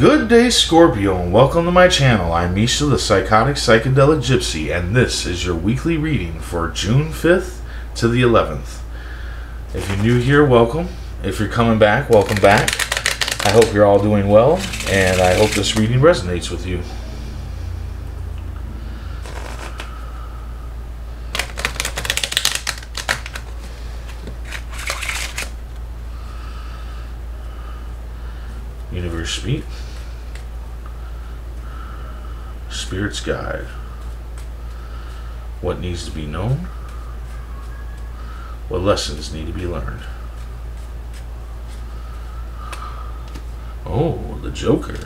Good day, Scorpio, and welcome to my channel. I'm Misha the Psychotic Psychedelic Gypsy, and this is your weekly reading for June 5th to the 11th. If you're new here, welcome. If you're coming back, welcome back. I hope you're all doing well, and I hope this reading resonates with you. Universe speak. Spirit's guide. What needs to be known? What lessons need to be learned? Oh, the Joker.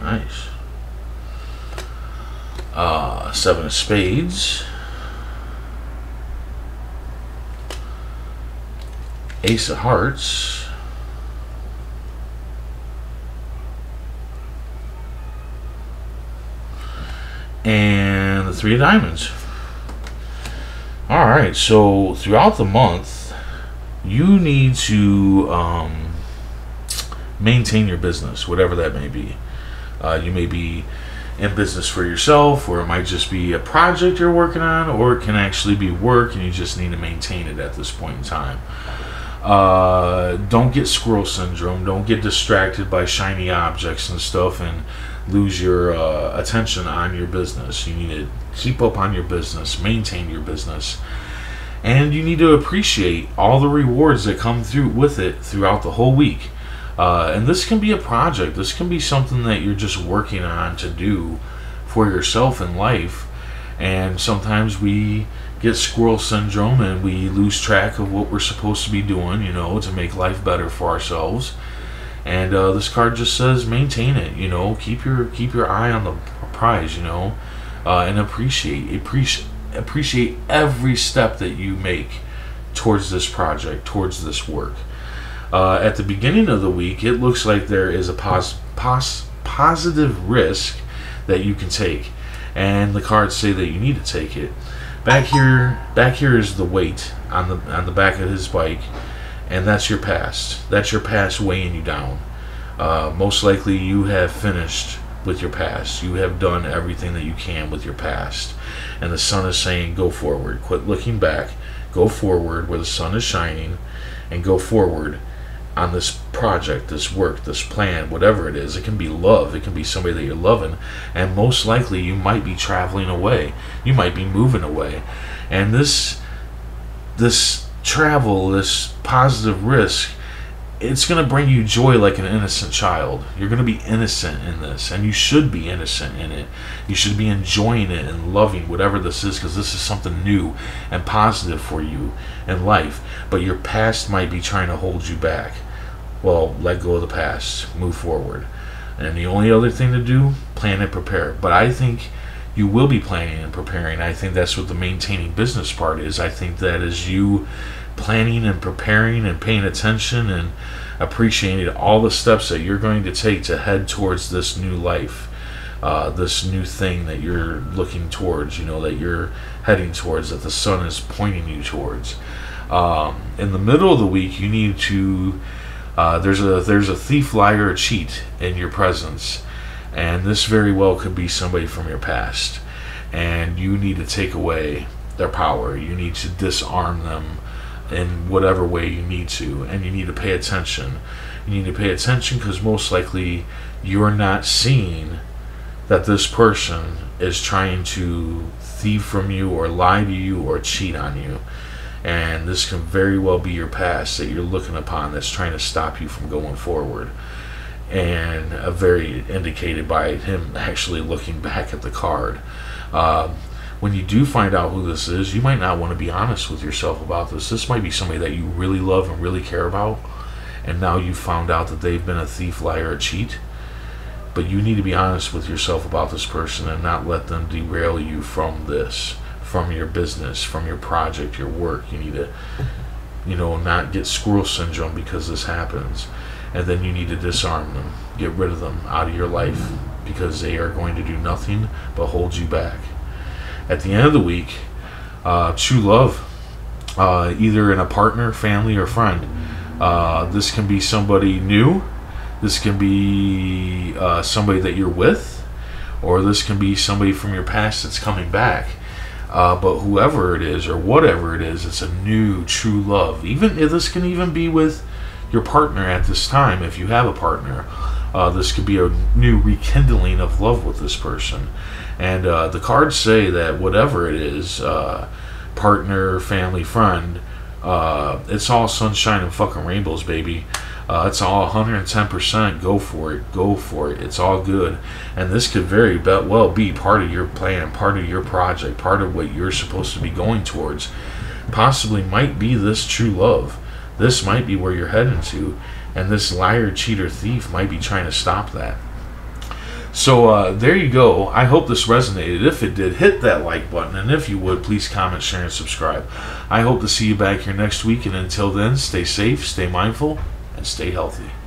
Nice. Seven of Spades. Ace of Hearts. And the Three of Diamonds. Alright, so throughout the month, you need to maintain your business, whatever that may be. You may be in business for yourself, or it might just be a project you're working on, or it can actually be work, and you just need to maintain it at this point in time. Don't get squirrel syndrome. Don't get distracted by shiny objects and stuff and lose your attention on your business. You need to keep up on your business, maintain your business, and you need to appreciate all the rewards that come through with it throughout the whole week. And this can be a project. This can be something that you're just working on to do for yourself in life. And sometimes we get squirrel syndrome and we lose track of what we're supposed to be doing, you know, to make life better for ourselves. And this card just says maintain it, you know, keep your eye on the prize, you know, and appreciate every step that you make towards this project, towards this work. At the beginning of the week, it looks like there is a positive risk that you can take, and the cards say that you need to take it. Back here is the weight on the back of his bike. And that's your past. That's your past weighing you down. Most likely you have finished with your past. You have done everything that you can with your past. And the sun is saying, go forward. Quit looking back. Go forward where the sun is shining. And go forward on this project, this work, this plan, whatever it is. It can be love. It can be somebody that you're loving. And most likely you might be traveling away. You might be moving away. And this travel, this positive risk, it's going to bring you joy like an innocent child. You're going to be innocent in this, and you should be innocent in it. You should be enjoying it and loving whatever this is, because this is something new and positive for you in life. But your past might be trying to hold you back. Well, let go of the past, move forward. And the only other thing to do, plan and prepare. But I think you will be planning and preparing. I think that's what the maintaining business part is. I think that is you planning and preparing and paying attention and appreciating all the steps that you're going to take to head towards this new life, this new thing that you're looking towards, you know, that you're heading towards, that the sun is pointing you towards. In the middle of the week, you need to, there's a thief, liar, or cheat in your presence. And this very well could be somebody from your past. And you need to take away their power. You need to disarm them in whatever way you need to. And you need to pay attention. You need to pay attention because most likely you're not seeing that this person is trying to thieve from you or lie to you or cheat on you. And this can very well be your past that you're looking upon that's trying to stop you from going forward. And a very indicated by him actually looking back at the card. When you do find out who this is, you might not want to be honest with yourself about this. This might be somebody that you really love and really care about, and now you found out that they've been a thief, liar, or cheat. But you need to be honest with yourself about this person and not let them derail you from this, from your business, from your project, your work. You need to, you know, not get squirrel syndrome because this happens. And then you need to disarm them, get rid of them out of your life, because they are going to do nothing but hold you back. At the end of the week, true love, either in a partner, family, or friend. This can be somebody new This can be somebody that you're with, or this can be somebody from your past that's coming back. But whoever it is, or whatever it is, it's a new true love. Even if this can even be with your partner at this time, if you have a partner, this could be a new rekindling of love with this person. And the cards say that whatever it is, partner, family, friend, it's all sunshine and fucking rainbows, baby. It's all 110%. Go for it. Go for it. It's all good. And this could very well be part of your plan, part of your project, part of what you're supposed to be going towards. Possibly might be this true love. This might be where you're heading to. And this liar, cheater, thief might be trying to stop that. So there you go. I hope this resonated. If it did, hit that like button. And if you would, please comment, share, and subscribe. I hope to see you back here next week. And until then, stay safe, stay mindful, and stay healthy.